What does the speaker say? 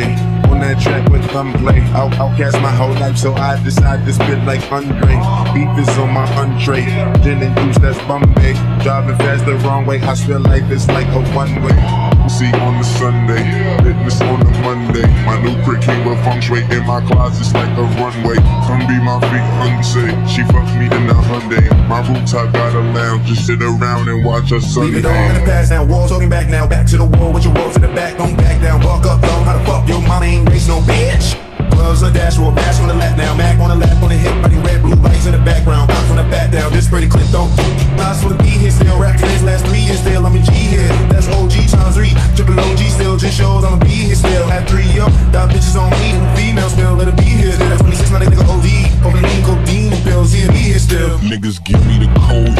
Sunday. On that track with Humblay, outcast my whole life, so I decide to spit like Andre. Beef is on my entree, gin and juice, that's Bombay. Driving fast the wrong way, I swear life is like a one-way. See on the Sunday, fitness on the Monday. My new prick came with feng shui in my closet's like a runway. Come be my fiancée, she fucked me in the Hyundai. My rooftop got a lounge, just sit around and watch her Sunday. Leave it all in the past now, wall talking back now. Back to the wall with your walls in the back. Don't back down, walk up low, how the fuck? Your mama ain't raised no bitch. Gloves or dash or a bash on the lap now. Mac on the lap, on the hip, buddy red, blue lights in the background. Bounce from the back down, this pretty clip don't do. I swear to be here still, rap this last 3 years still, I'm a G here. That's OG times 3, triple OG still, just shows I'ma be here still. At 3 yo, got bitches on me, female still, let it be here still. At 26, now they nigga OD, over the lean, codeine and pills, he'll be here still. Niggas give me the cold